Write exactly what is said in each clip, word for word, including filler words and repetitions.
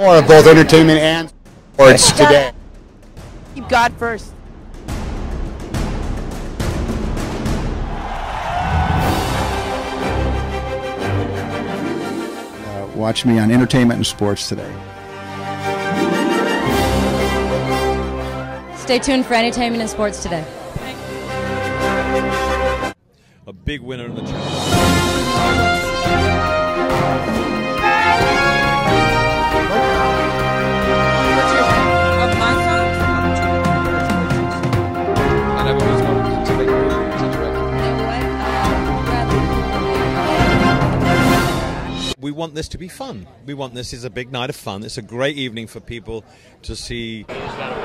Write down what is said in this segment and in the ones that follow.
More of both entertainment and sports today. Keep God first. Uh, watch me on entertainment and sports today. Stay tuned for entertainment and sports today. A big winner in the challenge. We want this to be fun. We want this is a big night of fun. It's a great evening for people to see.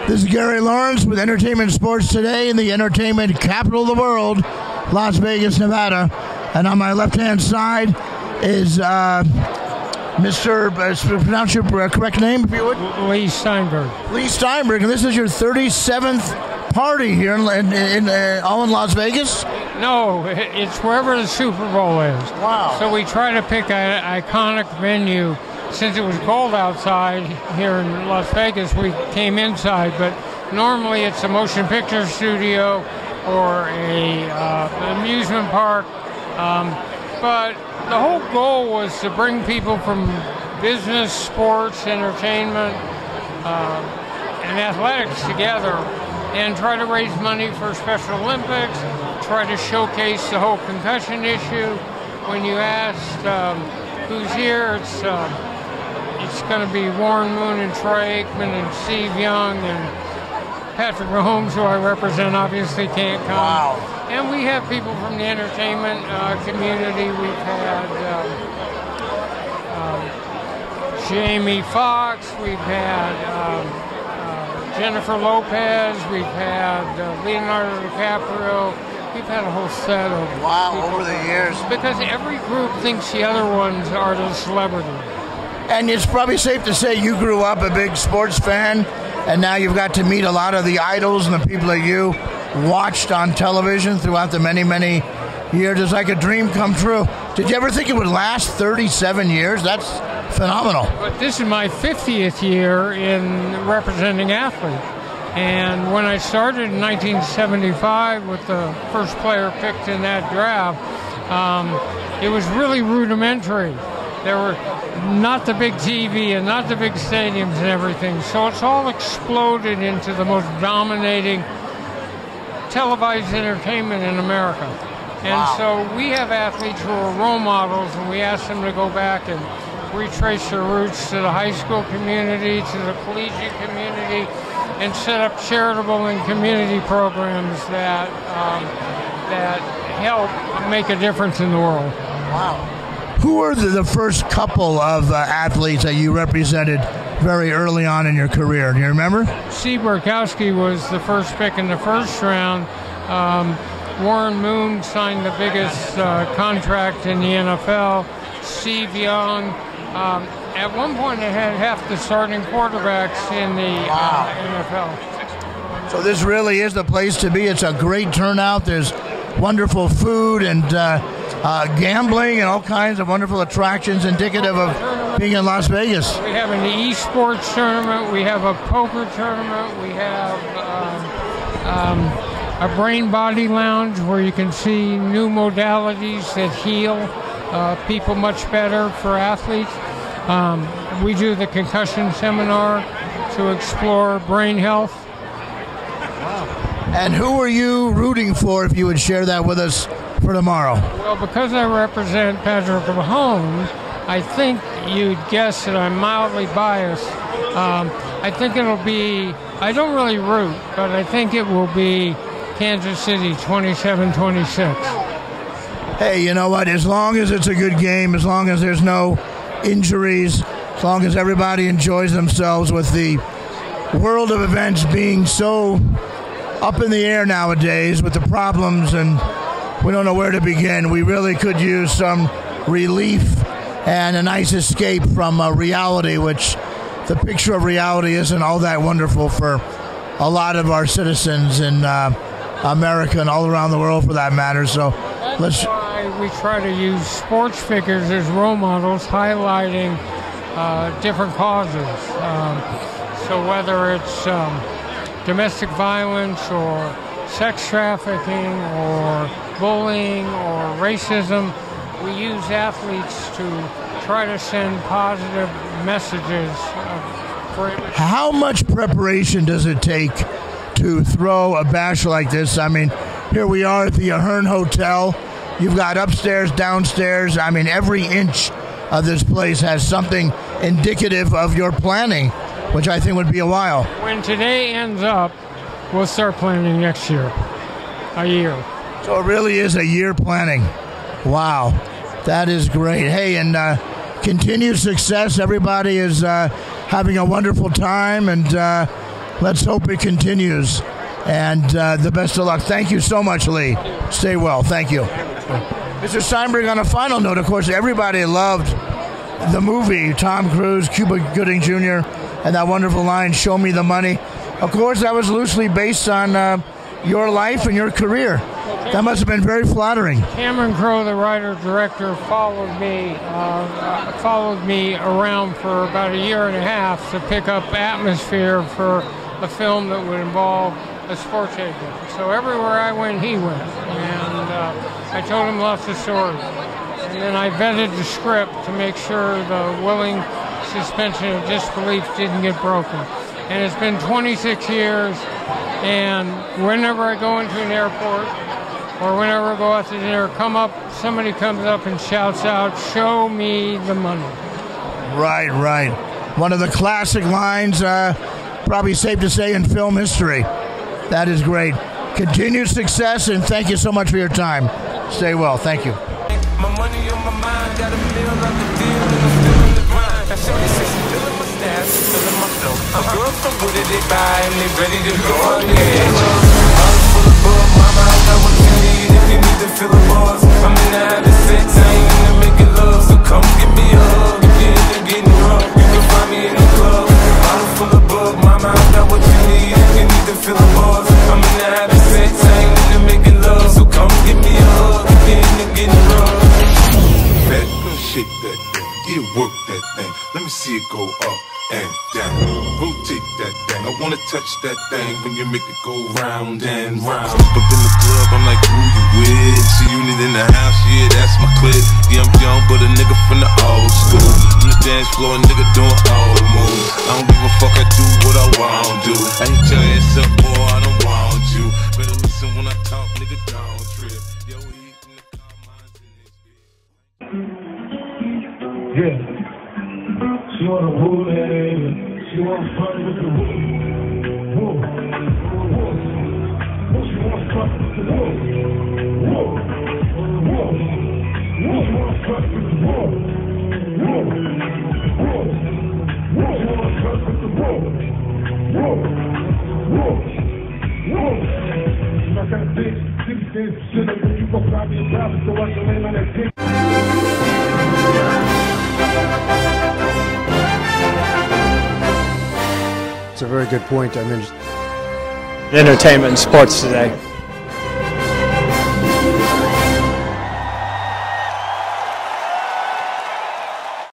This is Gary Lawrence with Entertainment Sports Today in the entertainment capital of the world, Las Vegas, Nevada. And on my left-hand side is uh, Mister Uh, pronounce your correct name, if you would. Lee Steinberg. Lee Steinberg, and this is your thirty-seventh party here, in, in, in uh, all in Las Vegas. No, it's wherever the Super Bowl is. Wow. So we try to pick an iconic venue. Since it was cold outside here in Las Vegas, we came inside. But normally it's a motion picture studio or a uh, amusement park. Um, but the whole goal was to bring people from business, sports, entertainment, uh, and athletics together and try to raise money for Special Olympics, try to showcase the whole concussion issue. When you asked um, who's here, it's uh, it's going to be Warren Moon and Troy Aikman and Steve Young and Patrick Mahomes, who I represent, obviously can't come. Wow. And we have people from the entertainment uh, community. We've had um, um, Jamie Foxx. We've had Um, Jennifer Lopez, we've had uh, Leonardo DiCaprio, we've had a whole set of Wow, people. Over the years. Because every group thinks the other ones are the celebrity. And it's probably safe to say you grew up a big sports fan, and now you've got to meet a lot of the idols and the people that you watched on television throughout the many, many years. It's like a dream come true. Did you ever think it would last thirty-seven years? That's phenomenal. But this is my fiftieth year in representing athletes. And when I started in nineteen seventy-five with the first player picked in that draft, um, it was really rudimentary. There were not the big T V and not the big stadiums and everything. So it's all exploded into the most dominating televised entertainment in America. And wow. So we have athletes who are role models, and we ask them to go back and retrace their roots to the high school community, to the collegiate community, and set up charitable and community programs that um, that help make a difference in the world. Wow. Who were the, the first couple of uh, athletes that you represented very early on in your career? Do you remember? Steve Bierkowski was the first pick in the first round. Um, Warren Moon signed the biggest uh, contract in the N F L. Steve Young. Um, at one point, they had half the starting quarterbacks in the wow. uh, N F L. So this really is the place to be. It's a great turnout. There's wonderful food and uh, uh, gambling and all kinds of wonderful attractions indicative of being in Las Vegas. We have an esports tournament. We have a poker tournament. We have um, um, a brain-body lounge where you can see new modalities that heal Uh, people much better for athletes. Um, we do the concussion seminar to explore brain health. Wow. And who are you rooting for, if you would share that with us for tomorrow? Well, because I represent Patrick Mahomes, I think you'd guess that I'm mildly biased. Um, I think it'll be, I don't really root, but I think it will be Kansas City twenty-seven twenty-six. Hey, you know what? As long as it's a good game, as long as there's no injuries, as long as everybody enjoys themselves with the world of events being so up in the air nowadays with the problems and we don't know where to begin, we really could use some relief and a nice escape from uh, reality, which the picture of reality isn't all that wonderful for a lot of our citizens in uh, America and all around the world for that matter. So let's... we try to use sports figures as role models, highlighting uh, different causes. Um, so whether it's um, domestic violence or sex trafficking or bullying or racism, we use athletes to try to send positive messages. For how much preparation does it take to throw a bash like this? I mean, here we are at the Ahern Hotel. You've got upstairs, downstairs. I mean, every inch of this place has something indicative of your planning, which I think would be a while. When today ends up, we'll start planning next year, a year. So it really is a year planning. Wow, that is great. Hey, and uh, continued success. Everybody is uh, having a wonderful time, and uh, let's hope it continues. And uh, the best of luck. Thank you so much, Lee. Stay well. Thank you. Mister Steinberg, on a final note, of course, everybody loved the movie, Tom Cruise, Cuba Gooding Junior, and that wonderful line, "Show me the money." Of course, that was loosely based on uh, your life and your career. That must have been very flattering. Cameron Crowe, the writer-director, followed me uh, followed me around for about a year and a half to pick up atmosphere for a film that would involve a sports agent. So everywhere I went, he went. And uh, I told him lots of stories. And then I vetted the script to make sure the willing suspension of disbelief didn't get broken. And it's been twenty-six years, and whenever I go into an airport or whenever I go out to dinner, come up, somebody comes up and shouts out, "Show me the money." Right, right. One of the classic lines, uh, probably safe to say, in film history. That is great. Continued success, and thank you so much for your time. Stay well. Thank you. My money on my mind, got a meal on the deal, and I'm still in the grind. I show you six, feeling my stash, feeling myself. A girl from Buddha, they buy, and they ready to go on the edge. I'm full of bull, mama, I love what you need. If you need to fill the balls, I'm in the habit of sex, I ain't gonna make it love. So come give me a hug, if you end up getting drunk, you can find me in the club. I'm full of bull, mama, I love what you need. If you need to fill the balls, I'm in the habit of sex, I ain't into making love. So come give me a hug, get in the getting rough. That girl shake that thing, it work that thing. Let me see it go up and down. Rotate that thing, I wanna touch that thing. When you make it go round and round. Up in the club, I'm like, who you with? See you need in the house, yeah, that's my clique. Yeah, I'm young, but a nigga from the old school. On the dance floor, a nigga doing all the moves. I don't give a fuck, I do what I wanna do. I hit your ass up, boy, I don't want you. Better listen when I talk, nigga, down trip. Yo, he in the car, mine's in his bitch. Yeah. She wanna woo that ass. She wanna fuck with the woo. Woo. Woo. Woo. She wanna fuck with the woo. Woo. Woo. Woo. She wanna fuck with the woo. Woo. Woo. Woo. She wanna fuck with the woo. Woo. Woo. Whoa. I got big, six days, shit, I think you gon' find me a problem, so I can land on that dick. It's a very good point. I mean, entertainment and sports today.